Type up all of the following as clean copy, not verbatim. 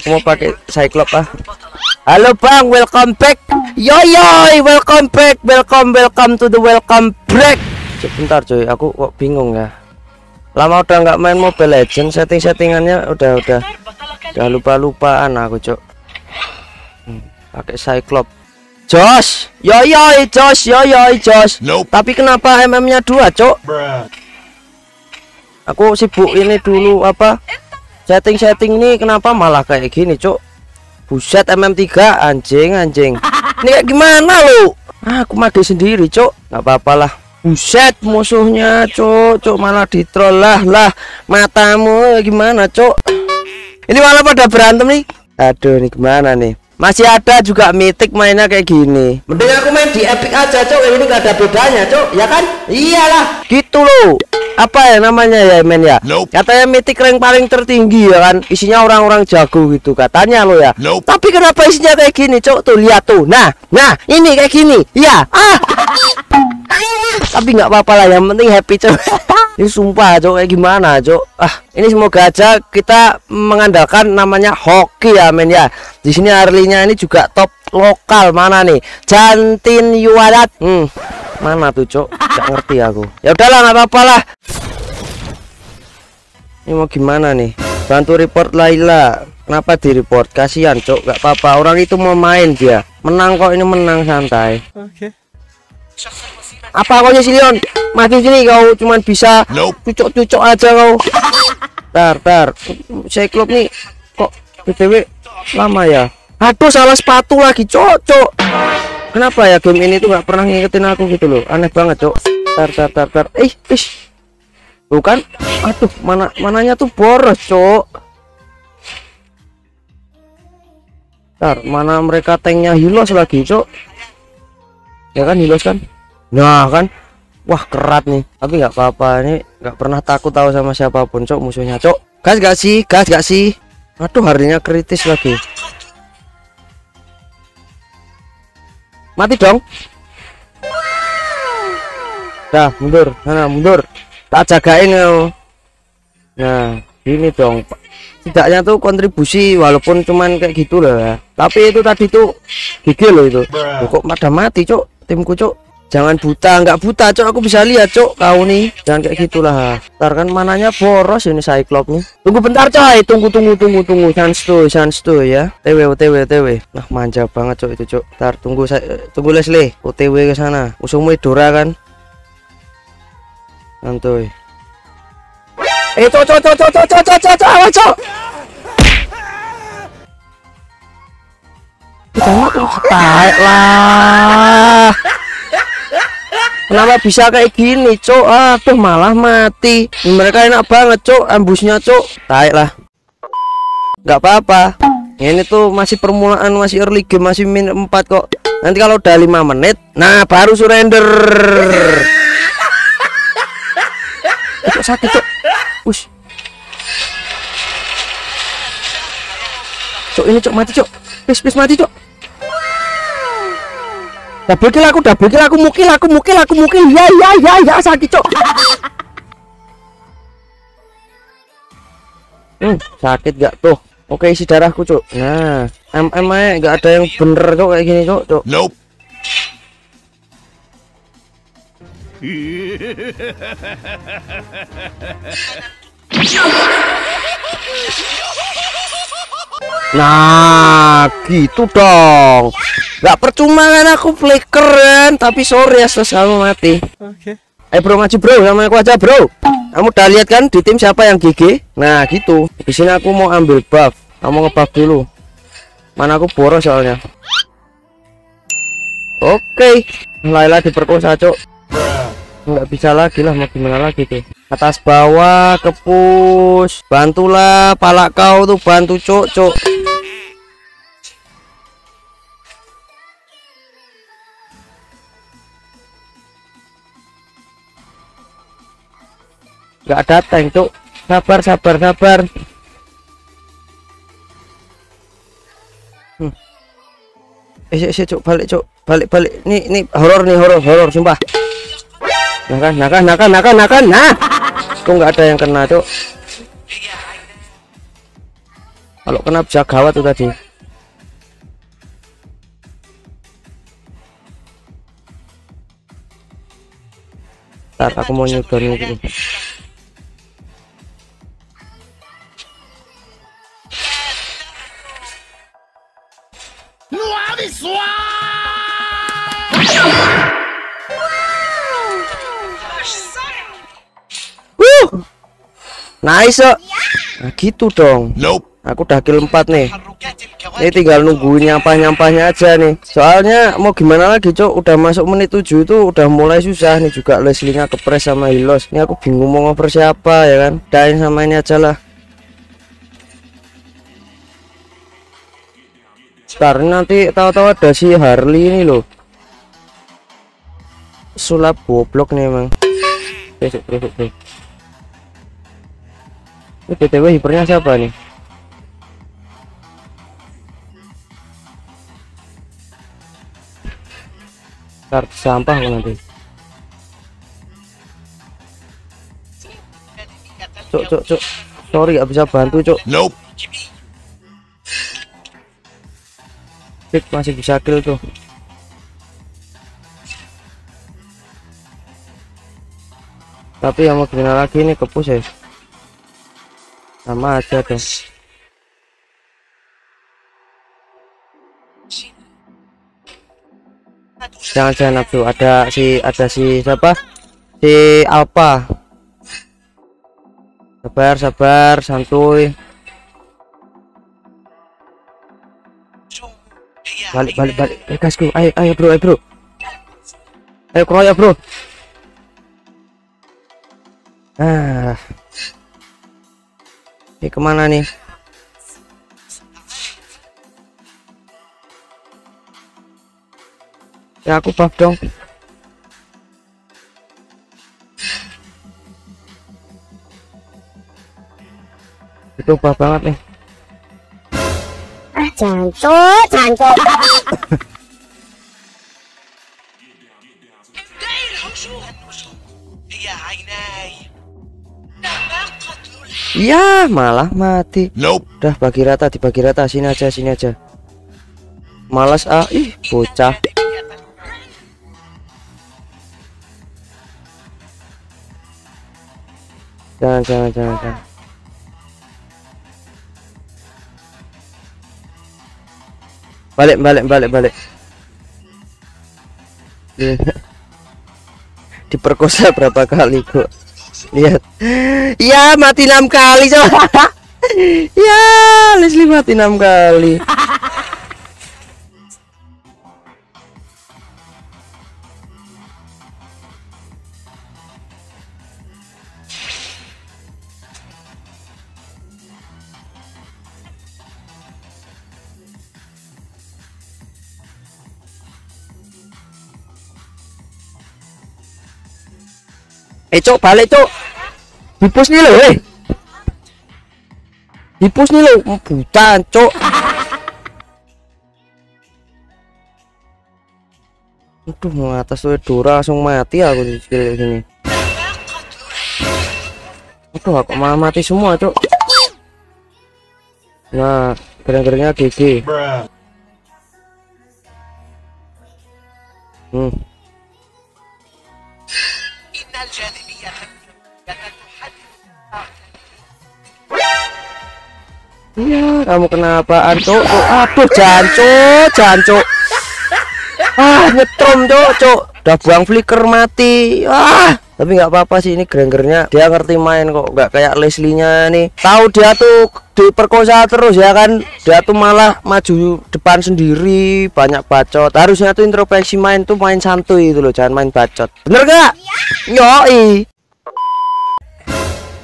Aku mau pakai Cyclop ah. Halo Bang, welcome back. Yoyoy, welcome back. Welcome to the welcome break. Sebentar cuy, aku kok bingung ya. Lama udah nggak main Mobile Legends, settingannya udah lupa-lupaan aku, cok. Pakai Cyclop. Josh, yoyoy Josh, yoyoy Josh. Nope. Tapi kenapa MM-nya 2, cok? Aku sibuk ini dulu apa? Setting nih kenapa malah kayak gini, cok? Buset, MM3 anjing. Ini kayak gimana lu? Ah, aku mati sendiri, cok. Nggak apa-apalah. Buset, musuhnya, cok. Cok malah ditroll lah. Matamu gimana, cok? Ini malah pada berantem nih. Aduh, ini gimana nih? Masih ada juga mythic mainnya kayak gini. Mending aku main di epic aja, cok. Ini nggak ada bedanya, cok. Ya kan? Iyalah. Gitu loh. Apa ya namanya ya men ya? Nope. Katanya mythic rank paling tertinggi ya kan, isinya orang-orang jago gitu katanya lo ya. Nope. Tapi kenapa isinya kayak gini, cok? Tuh lihat tuh, nah ini kayak gini ya. Tapi nggak apa-apa lah, yang penting happy, cok. Ini sumpah, cok, kayak gimana, cok? Ini semoga aja kita mengandalkan namanya hoki ya men ya. Di sini Harley-nya ini juga top lokal. Mana nih jantin yuadat? Mana tuh, cok? Gak ngerti aku. Ya udahlah, nggak apa-apa lah. Ini mau gimana nih? Bantu report Laila. Kenapa di report? Kasihan, cok. Gak apa-apa, orang itu mau main dia. Menang kok, ini menang santai. Oke. Apa kau Cecilion? Mati sini kau, cuman bisa cucok-cucok aja kau. Tar. Cyclop nih kok BTW lama ya? Aduh, salah sepatu lagi, cok. Kenapa ya game ini tuh nggak pernah ngingetin aku gitu loh, aneh banget, cok. Tar. Bukan, aduh, mananya tuh boros, cok. Tar, mana mereka tanknya hilos lagi, cok. Ya kan hilos kan? Nah kan, wah kerat nih. Tapi nggak apa-apa, ini nggak pernah takut tahu sama siapapun, cok, musuhnya, cok. Gas gak sih? Aduh, harinya kritis lagi. Mati dong. Dah, mundur sana, mundur, tak jagain kau. Nah ini dong, tidaknya tuh kontribusi walaupun cuman kayak gitu lah. Tapi itu tadi tuh gigil loh itu. Kok pada mati, cok, timku, cok. Jangan buta, nggak buta, cok, aku bisa lihat, cok. Kau nih jangan kayak gitulah. Ntar kan mananya boros ini Cyclop nih. Tunggu bentar, coy, tunggu. Sans tuh ya. Otw. Nah, manja banget, cok, itu, cok. Ntar tunggu Lesley, otw ke sana. Musuhmu Dora kan. Santuy. Cok, awas, cok. Lah. Kenapa bisa kayak gini, cok? Aduh, malah mati. Mereka enak banget, cok, ambusnya, cok. Taik lah. Gak apa-apa. Ini tuh masih permulaan, masih early game, masih minute 4 kok. Nanti kalau udah 5 menit, nah baru surrender. Cok, sakit, cok. Ush. Cok, ini, cok, mati, cok. Please mati, cok. Double kill aku, mukil. Ya, sakit, cok. Sakit gak tuh? Oke, isi darahku, cok. Nah, MM-nya nggak ada yang bener, cok, kayak gini, cok. Nope. Nah, gitu dong. Gak percuma kan aku flickeren, tapi sorry ya, kamu mati. Oke. Ayo bro, maju bro, sama aku aja bro. Kamu udah lihat kan di tim siapa yang GG? Nah gitu. Di sini aku mau ambil buff. Kamu ngebuff dulu. Mana aku boros soalnya. Oke. Laila diperkosa, cok. Nggak bisa lagi lah, mau gimana lagi tuh. Atas bawah ke push. Bantulah, palak kau tuh, bantu, cok. Gak ada tank, cok. Sabar. Cok, balik. Nih horor, sumpah. Nah kan. Nah. Kok nggak ada yang kena, cok. Kalau kena bisa gawat tuh tadi. Ntar aku mau nyudahin gitu. Nice. Nah gitu dong. Aku udah kill 4 nih. Ini tinggal nungguin nyampah-nyampahnya aja nih. Soalnya mau gimana lagi cok, udah masuk menit 7 itu udah mulai susah nih juga. Lesley-nya kepres sama hilos. Ini aku bingung mau ngoper siapa ya kan. Dain sama ini aja lah. Ntar nanti tahu-tahu ada si Harley ini loh. Sulap goblok nih emang. Ini BTW hipernya siapa nih? Ntar sampah nanti. Cuk. Sorry gak bisa bantu cuk. Nope. Fit masih bisa kill tuh. Tapi yang mau gimana lagi nih kepus ya. Sama aja dong. Jangan nafsu, ada si siapa? Si Alpha. Sabar, santuy. Balik. Eh gasku, ayo bro. Ayo kroyok bro. Ah. Ini kemana nih? Ya aku buff dong. Itu buff banget nih. Ah jancuk. Ya malah mati. Udah bagi rata sini aja. Malas ah, ih bocah. Jangan. Balik. Diperkosa berapa kali kok? Lihat, ya mati 6 kali coba. Ya Lesley mati 6 kali. Cok balik cok, dipus nih lo, bukan cok, aduh mau atas tuh Dora langsung mati aku di kayak gini, aduh aku malah mati semua cok, nah gereng-gerengnya GG, Iya, kamu kenapaan cok? Aduh, jancuk. Ah, nyetrum cok. Udah buang flicker mati. Ah, tapi nggak apa-apa sih ini Grangernya. Dia ngerti main kok, nggak kayak Lesley-nya nih. Tahu dia tuh diperkosa terus ya kan? Dia tuh malah maju depan sendiri, banyak bacot. Harusnya tuh introspeksi main tuh main santuy itu loh, jangan main bacot. Bener nggak? Yoi.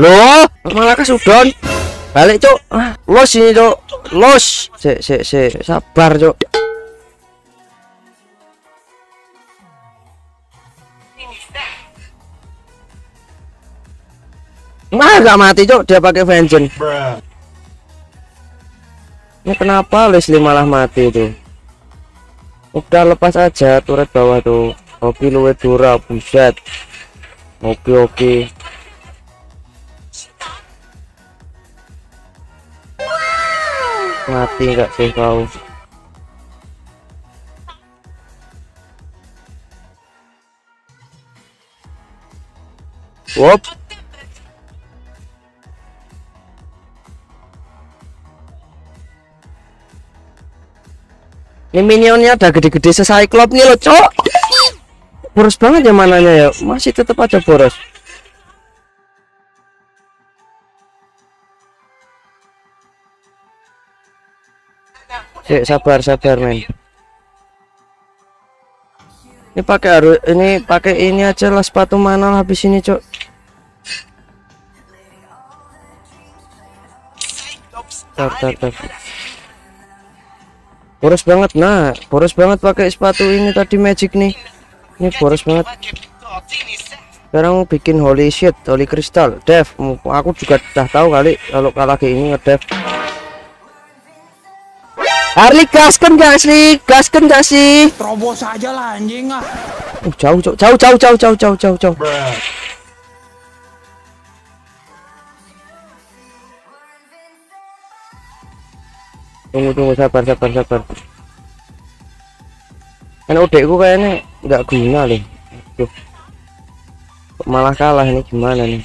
Loh, malah kesudon. Balik cok, los ini cok, los, sabar cok. Nggak mati cok, dia pakai vengeance. Ini kenapa Lesley malah mati itu? Udah lepas aja turret bawah tuh. Oke luwe Dora, buset. Oke. Mati nggak sih kau? Wop. Ini minionnya ada gede-gede se-Cyclop nih loh, cok. Boros banget ya mananya ya, masih tetap aja boros. Cek, sabar men. Ini pakai harus ini aja lah, sepatu mana lah habis ini, cok. Tar. Boros banget, nah boros banget pakai sepatu ini tadi magic nih. Ini boros banget. Sekarang bikin holy shit, holy crystal, dev. Aku juga udah tahu kali kalau lagi ini ngedev. Harley gaskan gak sih? Gaskan gak sih? Terobos aja lah anjing ah. Jauh. Tunggu sabar. Kan udekku kayaknya nggak guna nih. Aduh. Malah kalah ini, gimana nih?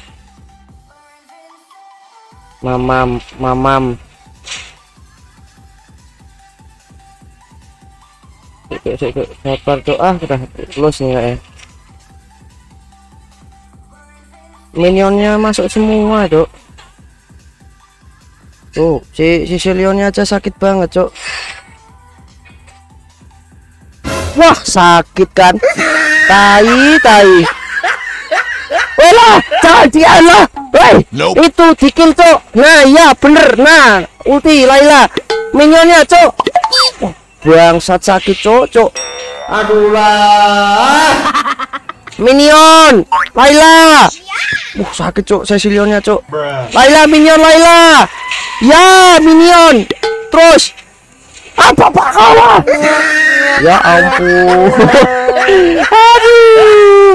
Mamam. Cek sabar doa udah close nih ya. Minionnya masuk semua, Dok. Tuh, si Cecilionnya aja sakit banget, Cok. Wah, sakit kan? Tai. Walah, jangan lah. Woi, itu dikill, Cok. Nah, ya bener. Nah, ulti Laila. Minionnya, Cok. Bangsat sakit cocok, aduh lah. Minion Laila, sakit cok, Cecilionnya cok. Laila minion Laila, ya minion terus apa kalah? Ya ampun. Aduh,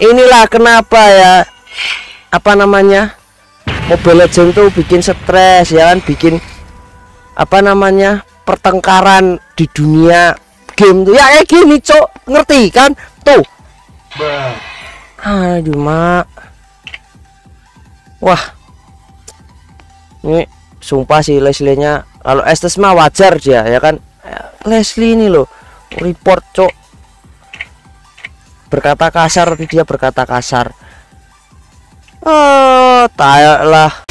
inilah kenapa ya Mobile Legends tuh bikin stres ya kan, bikin pertengkaran di dunia game tuh ya kayak gini cok, ngerti kan tuh. Aduh mak, wah ini sumpah sih Lesley nya kalau estes mah wajar dia ya kan. Lesley ini loh report cok, berkata kasar, dia berkata kasar. Oh, tayaklah.